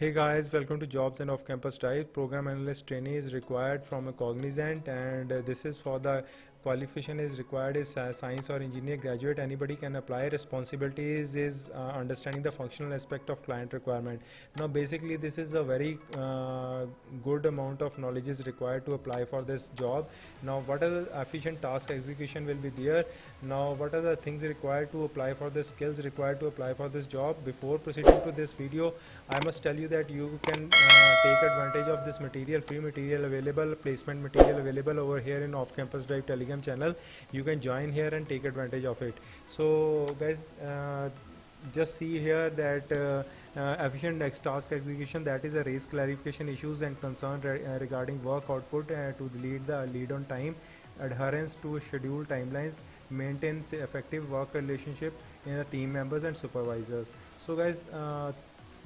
Hey guys, welcome to Jobs and Off-Campus Drive. Program Analyst Trainee is required from a Cognizant, and this is for the qualification is required is science or engineer graduate. Anybody can apply. Responsibilities is understanding the functional aspect of client requirement. Now basically this is a very good amount of knowledge is required to apply for this job. Now what are the efficient task execution will be there. Now what are the things required to apply for the skills required to apply for this job. Before proceeding to this video, I must tell you that you can take advantage of this material, free material available, placement material available over here in Off-Campus Drive Telegram channel. You can join here and take advantage of it. So guys, just see here that efficient task execution, that is a raise clarification issues and concern regarding work output to lead on time, adherence to schedule timelines, maintains effective work relationship in the team members and supervisors. So guys,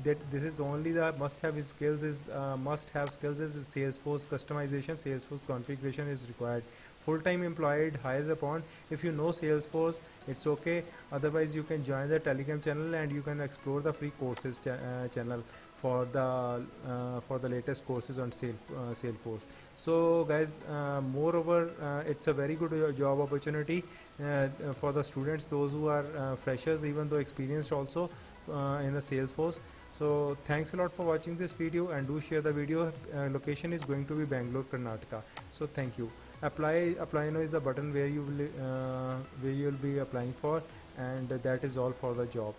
that this is only the must have skills is Salesforce customization, Salesforce configuration is required. Full-time employed hires upon. If you know Salesforce, it's okay. Otherwise you can join the Telegram channel and you can explore the free courses channel for the latest courses on Salesforce. So guys, moreover, it's a very good job opportunity for the students, those who are freshers, even though experienced also in the Salesforce. So thanks a lot for watching this video, and do share the video. Location is going to be Bangalore, Karnataka. So thank you. Apply now is the button where you will be applying for, and that is all for the job.